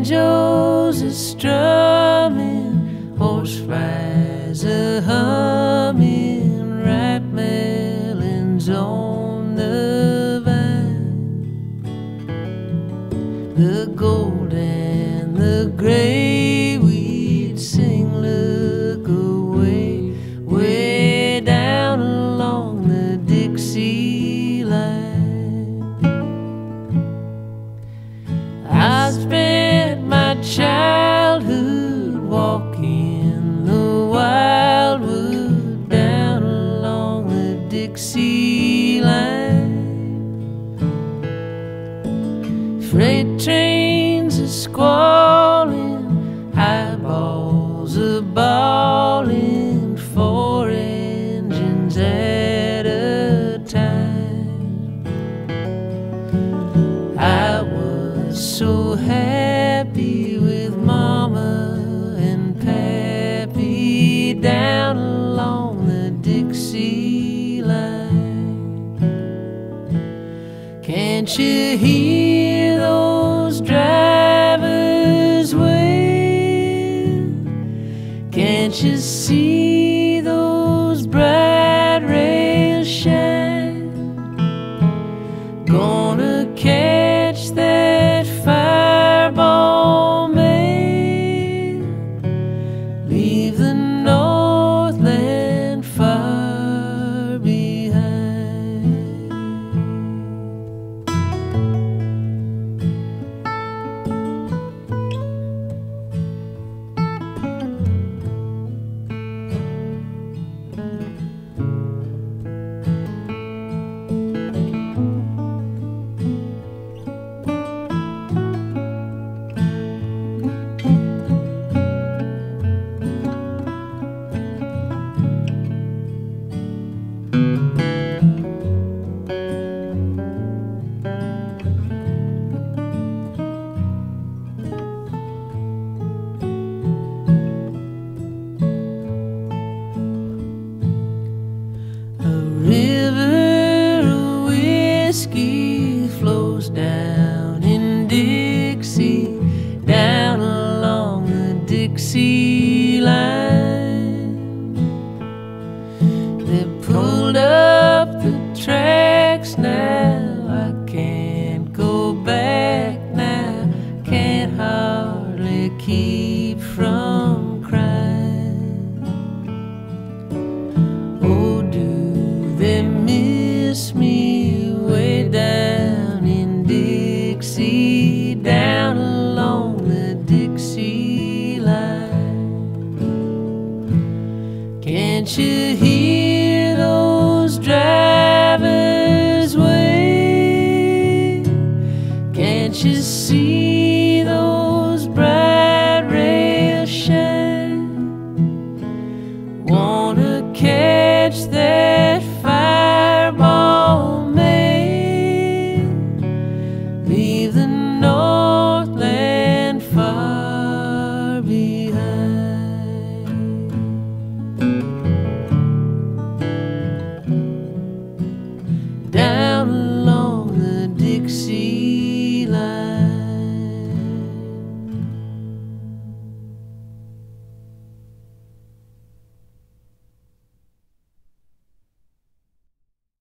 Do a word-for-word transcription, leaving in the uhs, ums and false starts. Banjos are strumming, horseflies are humming, ripe melons on the vine. The gold and the gray weed sing, look away, way down along the Dixie line. I spent childhood walking the wildwood down along the Dixie line. Freight trains are squalling, highballs are bawling, four engines at a time. I was so happy down along the Dixie line. Can't you hear those drivers wail? Can't you see those bright rails shine? Gonna catch that fireball mail, leave the noise flows down in Dixie, down along the Dixie line. They pulled up the tracks now, I can't go back now, can't hardly keep from crying. Oh, do they miss me? Down along the Dixie line. Can't you hear?